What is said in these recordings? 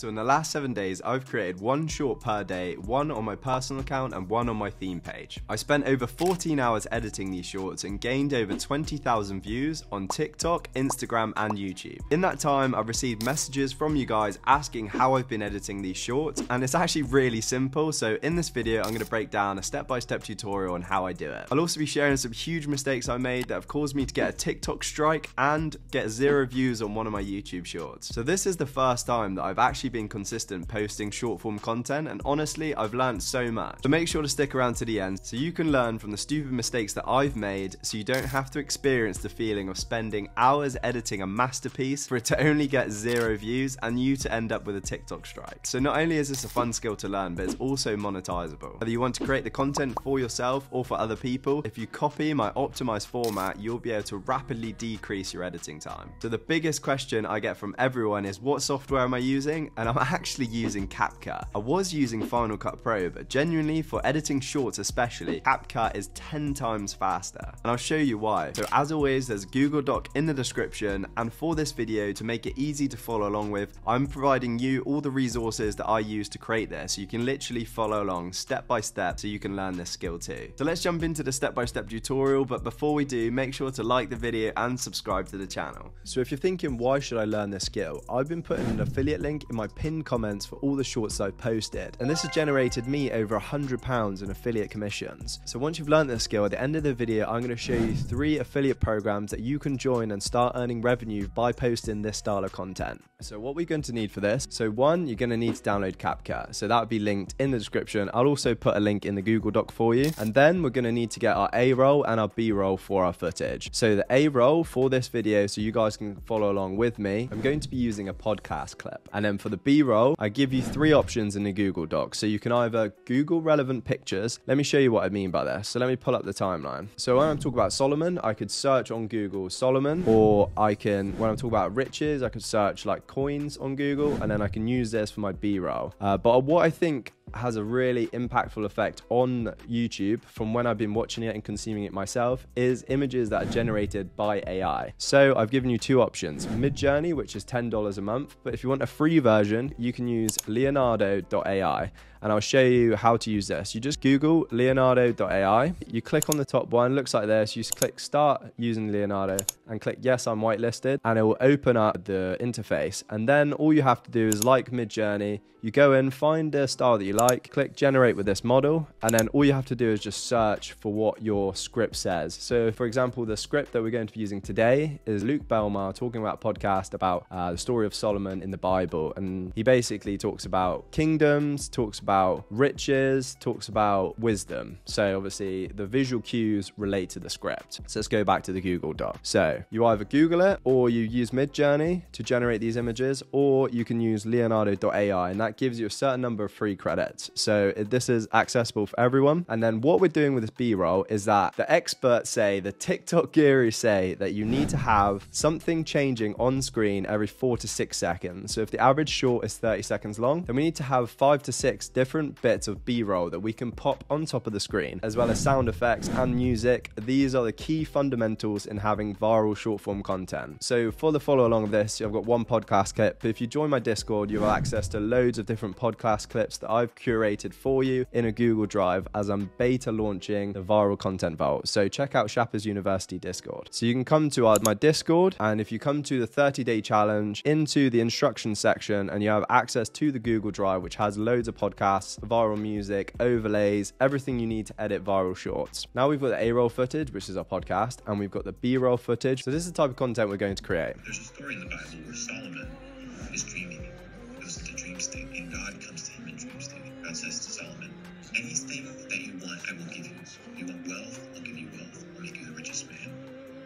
So in the last 7 days, I've created one short per day, one on my personal account and one on my theme page. I spent over 14 hours editing these shorts and gained over 20,000 views on TikTok, Instagram and YouTube. In that time, I've received messages from you guys asking how I've been editing these shorts, and it's actually really simple. So in this video, I'm gonna break down a step-by-step tutorial on how I do it. I'll also be sharing some huge mistakes I made that have caused me to get a TikTok strike and get 0 views on one of my YouTube shorts. So this is the first time that I've actually been consistent posting short form content, and honestly I've learned so much. So make sure to stick around to the end so you can learn from the stupid mistakes that I've made, so you don't have to experience the feeling of spending hours editing a masterpiece for it to only get 0 views and you to end up with a TikTok strike. So not only is this a fun skill to learn, but it's also monetizable. Whether you want to create the content for yourself or for other people, if you copy my optimized format, you'll be able to rapidly decrease your editing time. So the biggest question I get from everyone is, what software am I using? And I'm actually using CapCut. I was using Final Cut Pro, but genuinely for editing shorts especially, CapCut is 10 times faster. And I'll show you why. So as always, there's a Google Doc in the description, and for this video, to make it easy to follow along with, I'm providing you all the resources that I use to create this, so you can literally follow along step by step so you can learn this skill too. So let's jump into the step-by-step tutorial, but before we do, make sure to like the video and subscribe to the channel. So if you're thinking, why should I learn this skill? I've been putting an affiliate link in my pinned comments for all the shorts I've posted, and this has generated me over £100 in affiliate commissions. So once you've learned this skill, at the end of the video I'm going to show you 3 affiliate programs that you can join and start earning revenue by posting this style of content. So what we're going to need for this, so 1, you're going to need to download CapCut, so that would be linked in the description. I'll also put a link in the Google Doc for you, and then we're going to need to get our A-roll and our B-roll for our footage. So the A-roll for this video, so you guys can follow along with me, I'm going to be using a podcast clip, and then for the B-roll, I give you 3 options in the Google Doc. So you can either Google relevant pictures. Let me show you what I mean by this. So let me pull up the timeline. So when I'm talking about Solomon, I could search on Google Solomon, or I can, when I'm talking about riches, I could search like coins on Google, and then I can use this for my B-roll. But what I think has a really impactful effect on YouTube from when I've been watching it and consuming it myself is images that are generated by AI. So I've given you 2 options, Midjourney, which is $10 a month, but if you want a free version, you can use Leonardo.ai. And I'll show you how to use this. You just Google Leonardo.ai, you click on the top one, looks like this, you just click start using Leonardo and click yes, I'm whitelisted, and it will open up the interface. And then all you have to do is, like Midjourney, you go in, find the style that you like, click generate with this model, and then all you have to do is just search for what your script says. So for example, the script that we're going to be using today is Luke Belmar talking about a podcast about the story of Solomon in the Bible, and he basically talks about kingdoms, talks about riches, talks about wisdom. So obviously the visual cues relate to the script. So let's go back to the Google Doc. So you either Google it, or you use Midjourney to generate these images, or you can use Leonardo.ai, and that gives you a certain number of free credits. So this is accessible for everyone. And then what we're doing with this B-roll is that the experts say, the TikTok gurus say, that you need to have something changing on screen every 4 to 6 seconds. So if the average short is 30 seconds long, then we need to have 5 to 6 different bits of B-roll that we can pop on top of the screen, as well as sound effects and music. These are the key fundamentals in having viral short form content. So for the follow along of this, I've got 1 podcast clip, but if you join my Discord, you'll have access to loads of different podcast clips that I've curated for you in a Google Drive, as I'm beta launching the viral content vault. So check out Shapper's University Discord. So you can come to my Discord, and if you come to the 30-day challenge, into the instruction section, and you have access to the Google Drive, which has loads of podcasts, viral music, overlays, everything you need to edit viral shorts. Now we've got the A-roll footage, which is our podcast, and we've got the B-roll footage. So this is the type of content we're going to create. There's a story in the Bible where Solomon is dreaming. He goes into dream state, and God comes to him in dream state. God says to Solomon, anything that you want, I will give you. You want wealth, I'll give you wealth. I'll make you the richest man.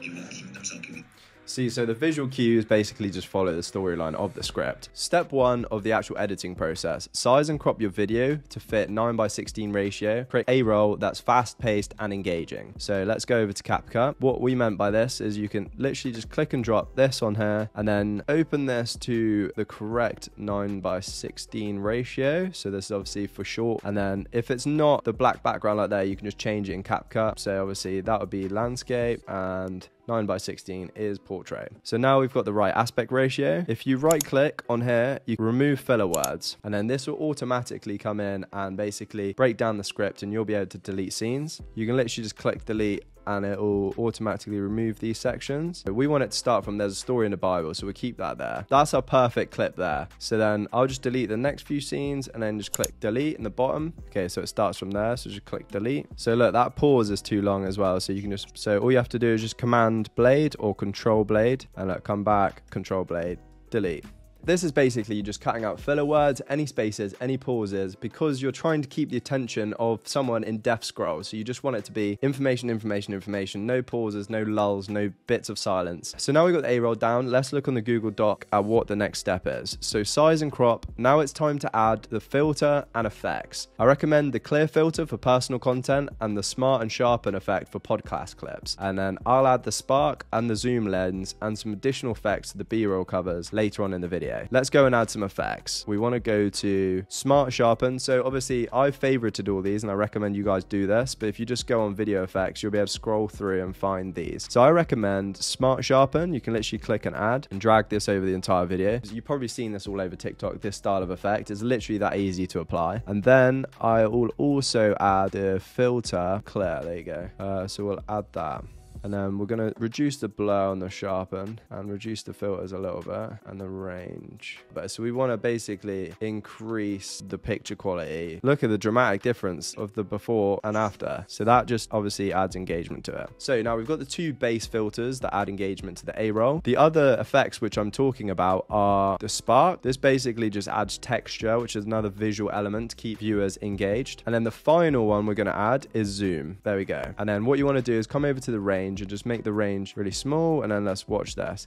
You want kingdoms, I'll give you. See, so the visual cues basically just follow the storyline of the script. Step 1 of the actual editing process, size and crop your video to fit 9:16 ratio, create A-roll that's fast paced and engaging. So let's go over to CapCut. What we meant by this is you can literally just click and drop this on here, and then open this to the correct 9:16 ratio. So this is obviously for short. And then if it's not the black background like there, you can just change it in CapCut. So obviously that would be landscape, and 9 by 16 is portrait. So now we've got the right aspect ratio. If you right click on here, you remove filler words, and then this will automatically come in and basically break down the script, and you'll be able to delete scenes. You can literally just click delete and it will automatically remove these sections. We want it to start from there's a story in the Bible, so we keep that there. That's our perfect clip there. So then I'll just delete the next few scenes and then just click delete in the bottom. Okay, so it starts from there, so just click delete. So look, that pause is too long as well, so you can just, so all you have to do is just command blade or control blade, and look, come back, control blade, delete. This is basically just cutting out filler words, any spaces, any pauses, because you're trying to keep the attention of someone in death scroll. So you just want it to be information, information, information, no pauses, no lulls, no bits of silence. So now we've got the A-roll down. Let's look on the Google Doc at what the next step is. So size and crop. Now it's time to add the filter and effects. I recommend the clear filter for personal content and the smart and sharpen effect for podcast clips. And then I'll add the spark and the zoom lens and some additional effects to the B-roll covers later on in the video. Let's go and add some effects. We want to go to smart sharpen. So obviously I've favorited all these and I recommend you guys do this, but if you just go on video effects, you'll be able to scroll through and find these. So I recommend smart sharpen. You can literally click and add and drag this over the entire video. You've probably seen this all over TikTok, this style of effect. It's literally that easy to apply. And then I will also add a filter clear. There you go. So we'll add that. And then we're going to reduce the blur on the sharpen and reduce the filters a little bit and the range. But so we want to basically increase the picture quality. Look at the dramatic difference of the before and after. So that just obviously adds engagement to it. So now we've got the two base filters that add engagement to the A-roll. The other effects which I'm talking about are the spark. This basically just adds texture, which is another visual element to keep viewers engaged. And then the final one we're going to add is zoom. There we go. And then what you want to do is come over to the range and just make the range really small, and then let's watch this.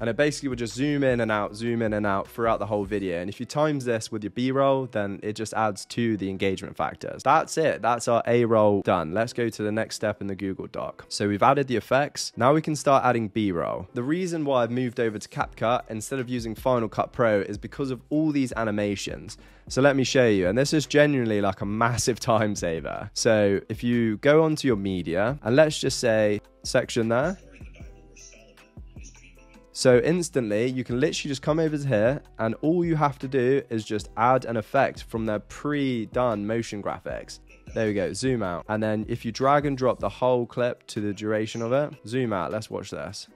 And it basically will just zoom in and out throughout the whole video. And if you times this with your B-roll, then it just adds to the engagement factors. That's it. That's our A-roll done. Let's go to the next step in the Google Doc. So we've added the effects. Now we can start adding B-roll. The reason why I've moved over to CapCut instead of using Final Cut Pro is because of all these animations. So let me show you. And this is genuinely like a massive time saver. So if you go onto your media and let's just say section there. So instantly, you can literally just come over to here and all you have to do is just add an effect from their pre-done motion graphics. There we go, zoom out. And then if you drag and drop the whole clip to the duration of it, zoom out, let's watch this.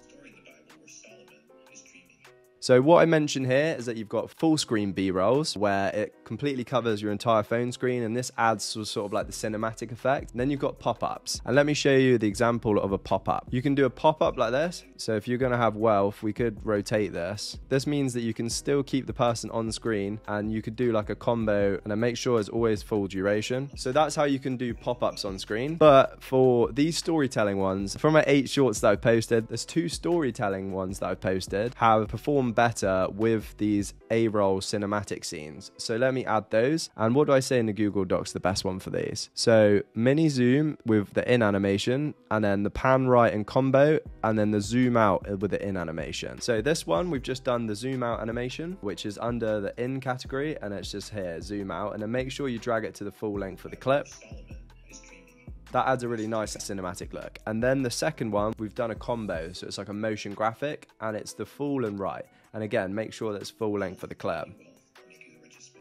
So what I mentioned here is that you've got full screen B-rolls where it completely covers your entire phone screen, and this adds sort of like the cinematic effect. And then you've got pop-ups. And let me show you the example of a pop-up. You can do a pop-up like this. So if you're going to have wealth, we could rotate this. This means that you can still keep the person on screen and you could do like a combo, and then make sure it's always full duration. So that's how you can do pop-ups on screen. But for these storytelling ones, from my 8 shorts that I've posted, there's 2 storytelling ones that I've posted have performed better with these A-roll cinematic scenes. So let me add those. And what do I say in the Google Docs the best one for these? So mini zoom with the in animation, and then the pan right and combo, and then the zoom out with the in animation. So this one, we've just done the zoom out animation, which is under the in category, and it's just here, zoom out, and then make sure you drag it to the full length of the clip. That adds a really nice cinematic look. And then the second one, we've done a combo. So it's like a motion graphic and it's the full and right. And again, make sure that's full length for the clip.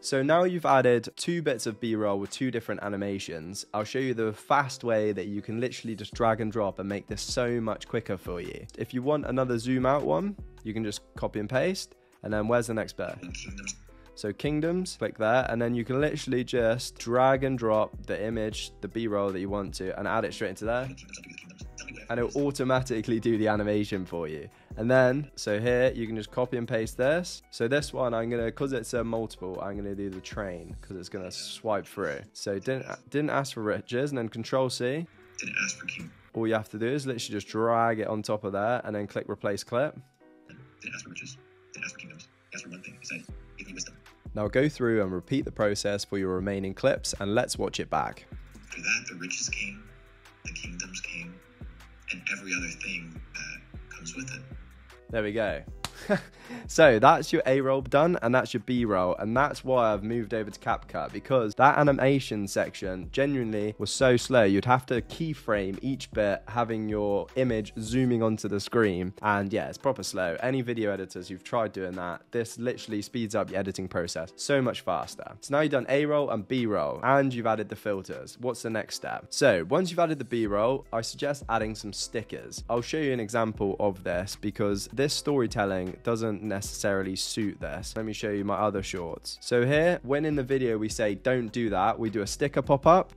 So now you've added 2 bits of B-roll with 2 different animations. I'll show you the fast way that you can literally just drag and drop and make this so much quicker for you. If you want another zoom out one, you can just copy and paste. And then where's the next bit? So kingdoms, click there, and then you can literally just drag and drop the image, the B-roll that you want to, and add it straight into there. And it'll automatically do the animation for you. And then, so here, you can just copy and paste this. So this one, I'm gonna, cause it's a multiple, I'm gonna do the train, cause it's gonna swipe through. So didn't ask for riches, and then control C. Didn't ask for king. All you have to do is literally just drag it on top of there, and then click replace clip. Didn't ask for riches, didn't ask for kingdoms, asked for one thing, say, give me wisdom. Now go through and repeat the process for your remaining clips, and let's watch it back. After that, the riches came, the kingdoms came, and every other thing that comes with it. There we go. So that's your A-roll done, and that's your B-roll, and that's why I've moved over to CapCut, because that animation section genuinely was so slow. You'd have to keyframe each bit, having your image zooming onto the screen, and yeah, it's proper slow. Any video editors who've tried doing that, this literally speeds up your editing process so much faster. So now you've done A-roll and B-roll, and you've added the filters. What's the next step? So once you've added the B-roll, I suggest adding some stickers. I'll show you an example of this because this storytelling doesn't necessarily suit this. Let me show you my other shorts. So here, when in the video we say don't do that, we do a sticker pop-up.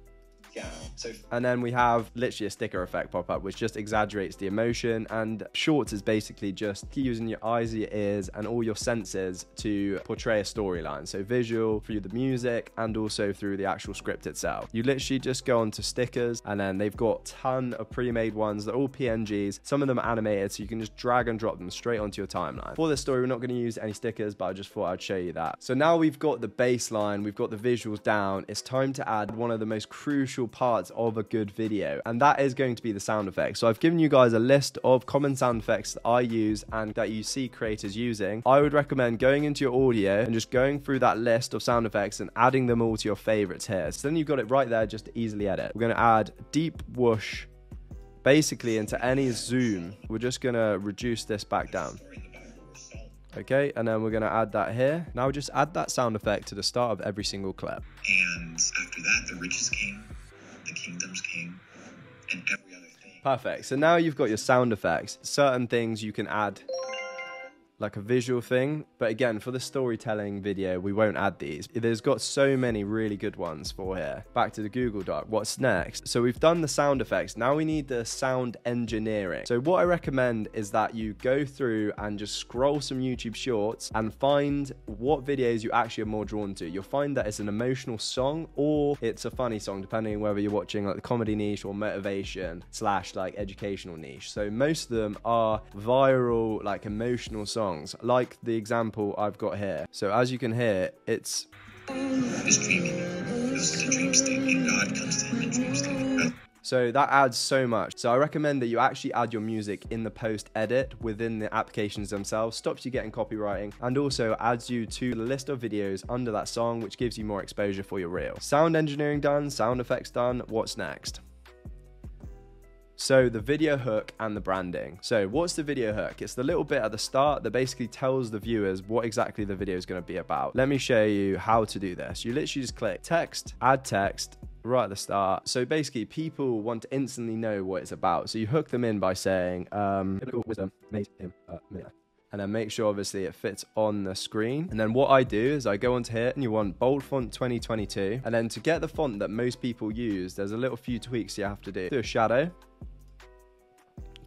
Yeah. So, and then we have literally a sticker effect pop up, which just exaggerates the emotion. And shorts is basically just using your eyes, your ears, and all your senses to portray a storyline. So visual, through the music, and also through the actual script itself. You literally just go onto stickers, and then they've got a ton of pre-made ones. They're all PNGs. Some of them are animated, so you can just drag and drop them straight onto your timeline. For this story, we're not going to use any stickers, but I just thought I'd show you that. So now we've got the baseline, we've got the visuals down. It's time to add one of the most crucial parts of a good video, and that is going to be the sound effects. So I've given you guys a list of common sound effects that I use and that you see creators using. I would recommend going into your audio and just going through that list of sound effects and adding them all to your favorites here. So then you've got it right there just to easily edit. We're going to add deep whoosh basically into any zoom. We're just going to reduce this back down. Okay, and then we're going to add that here. Now just add that sound effect to the start of every single clip. And after that, the riches came. The kingdoms came, and every other thing. Perfect. So now you've got your sound effects. Certain things you can add, like a visual thing. But again, for the storytelling video, we won't add these. There's got so many really good ones for here. Back to the Google Doc, what's next? So we've done the sound effects. Now we need the sound engineering. So what I recommend is that you go through and just scroll some YouTube shorts and find what videos you actually are more drawn to. You'll find that it's an emotional song or it's a funny song, depending on whether you're watching like the comedy niche or motivation / like educational niche. So most of them are viral, like emotional songs. Like the example I've got here. So as you can hear, it's so that adds so much. So I recommend that you actually add your music in the post edit within the applications themselves, stops you getting copywriting, and also adds you to the list of videos under that song, which gives you more exposure for your reel. Sound engineering done, sound effects done, what's next? So the video hook and the branding. So what's the video hook? It's the little bit at the start that basically tells the viewers what exactly the video is going to be about. Let me show you how to do this. You literally just click text, add text, right at the start. So basically people want to instantly know what it's about. So you hook them in by saying, and then make sure obviously it fits on the screen. And then what I do is I go onto here and you want bold font 2022. And then to get the font that most people use, there's a little few tweaks you have to do. Do a shadow.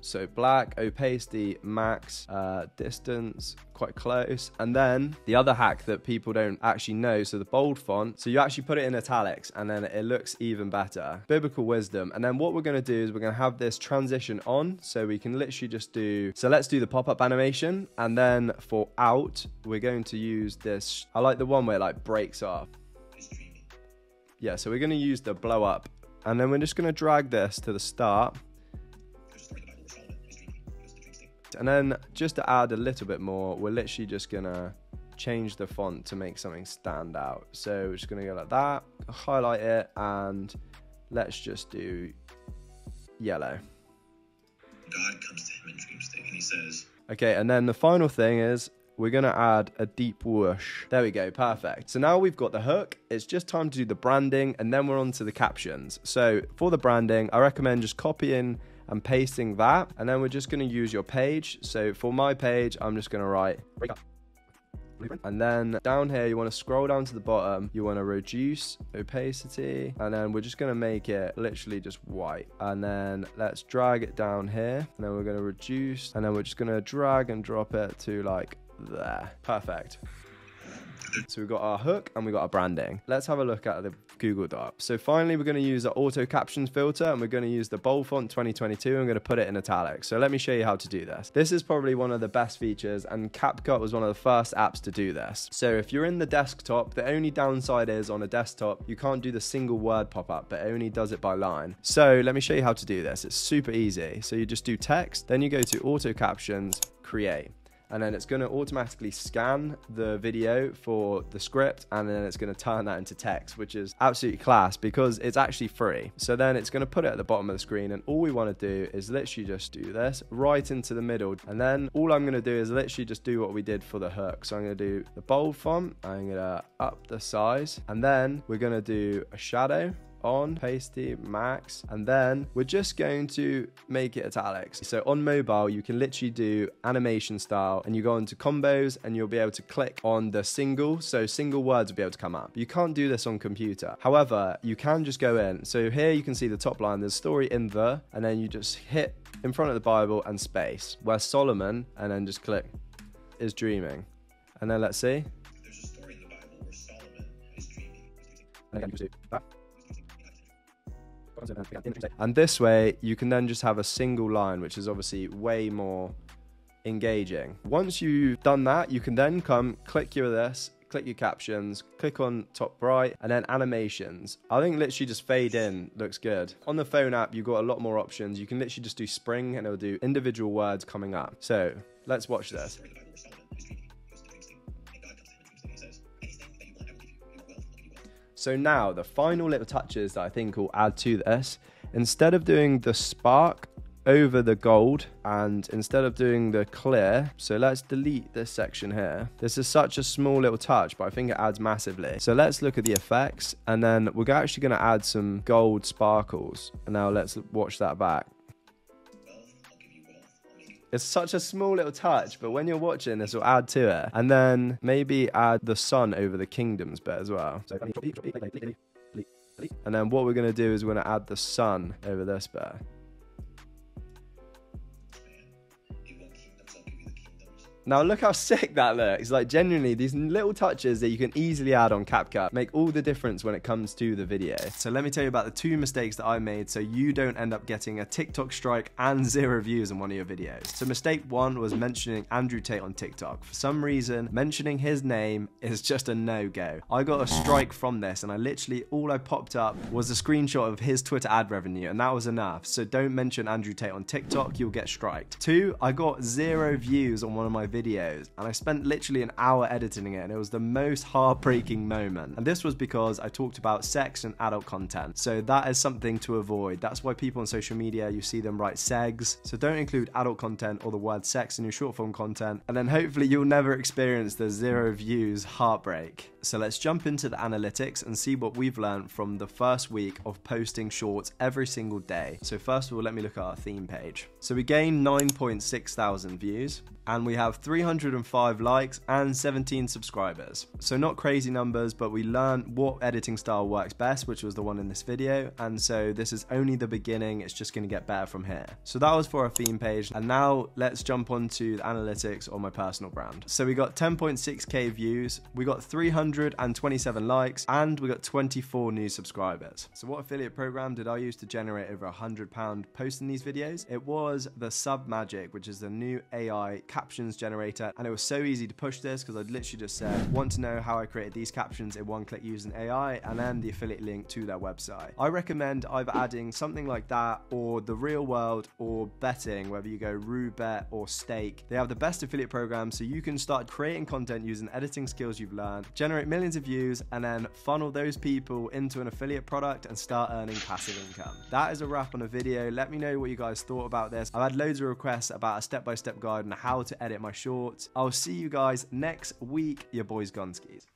So black, opacity, max, distance, quite close. And then the other hack that people don't actually know, so the bold font, so you actually put it in italics and then it looks even better. Biblical wisdom. And then what we're gonna do is we're gonna have this transition on, so we can literally just do, so let's do the pop-up animation. And then for out, we're going to use this, I like the one where it like breaks off. Yeah, so we're gonna use the blow up. And then we're just gonna drag this to the start. And then just to add a little bit more, we're literally just gonna change the font to make something stand out. So we're just gonna go like that, highlight it, and let's just do yellow. God comes to him in Dreamstick and he says... Okay, and then the final thing is, we're gonna add a deep whoosh. There we go, perfect. So now we've got the hook, it's just time to do the branding, and then we're on to the captions. So for the branding, I recommend just copying and pasting that, and then we're just going to use your page. So for my page, I'm just going to write blueprint. And then down here, you want to scroll down to the bottom, you want to reduce opacity, and then we're just going to make it literally just white. And then let's drag it down here, and then we're going to reduce, and then we're just going to drag and drop it to like there. Perfect. So we've got our hook and we've got our branding. Let's have a look at the Google Doc. So finally, we're going to use the auto captions filter, and we're going to use the bold font 2022, and we're going to put it in italics. So let me show you how to do this. This is probably one of the best features, and CapCut was one of the first apps to do this. So if you're in the desktop, the only downside is on a desktop, you can't do the single word pop-up, but it only does it by line. So let me show you how to do this. It's super easy. So you just do text, then you go to auto captions, create. and then it's going to automatically scan the video for the script, and then it's going to turn that into text, which is absolutely class because it's actually free. So then it's going to put it at the bottom of the screen, and all we want to do is literally just do this right into the middle. And then all I'm going to do is literally just do what we did for the hook. So I'm going to do the bold font, I'm going to up the size, and then we're going to do a shadow on pasty max, and then we're just going to make it italics. So on mobile you can literally do animation style, and you go into combos and you'll be able to click on the single, so single words will be able to come up. You can't do this on computer, however you can just go in. So here you can see the top line, there's story in the, and then you just hit in front of the Bible and space where Solomon, and then just click is dreaming, and then let's see, there's a story in the Bible where Solomon is dreaming, and again you can see that. And this way you can then just have a single line, which is obviously way more engaging. Once you've done that, you can then come click your this, click your captions, click on top right, and then animations. I think literally just fade in looks good. On the phone app you've got a lot more options. You can literally just do spring and it'll do individual words coming up. So let's watch this. So now the final little touches that I think will add to this, instead of doing the spark over the gold, and instead of doing the clear, so let's delete this section here. This is such a small little touch, but I think it adds massively. So let's look at the effects, and then we're actually going to add some gold sparkles. And now let's watch that back. It's such a small little touch, but when you're watching, this will add to it. And then maybe add the sun over the kingdoms bit as well. And then what we're going to do is we're going to add the sun over this bit. Now look how sick that looks. Like genuinely, these little touches that you can easily add on CapCut make all the difference when it comes to the video. So let me tell you about the two mistakes that I made so you don't end up getting a TikTok strike and 0 views on one of your videos. So mistake 1 was mentioning Andrew Tate on TikTok. For some reason, mentioning his name is just a no-go. I got a strike from this, and I literally, all I popped up was a screenshot of his Twitter ad revenue, and that was enough. So don't mention Andrew Tate on TikTok, you'll get striked. 2, I got 0 views on one of my videos, and I spent literally an hour editing it, and it was the most heartbreaking moment. And this was because I talked about sex and adult content, so that is something to avoid. That's why people on social media, you see them write segs, so don't include adult content or the word sex in your short form content, and then hopefully you'll never experience the 0 views heartbreak. So let's jump into the analytics and see what we've learned from the first week of posting shorts every single day. So first of all, let me look at our theme page. So we gained 9.6 thousand views, and we have 305 likes and 17 subscribers. So not crazy numbers, but we learned what editing style works best, which was the one in this video. And so this is only the beginning. It's just going to get better from here. So that was for our theme page. And now let's jump onto the analytics on my personal brand. So we got 10.6K views. We got 327 likes, and we got 24 new subscribers. So what affiliate program did I use to generate over £100 posting these videos? It was the SubMagic, which is the new AI captions generator, and it was so easy to push this because I'd literally just said, want to know how I created these captions in one click using AI, and then the affiliate link to their website. I recommend either adding something like that, or the real world, or betting, whether you go RooBet or Steak. They have the best affiliate program, so you can start creating content using editing skills you've learned, generate millions of views, and then funnel those people into an affiliate product and start earning passive income. That is a wrap on the video. Let me know what you guys thought about this. I've had loads of requests about a step-by-step guide on how to edit my shorts. I'll see you guys next week. Your boys Gunskis.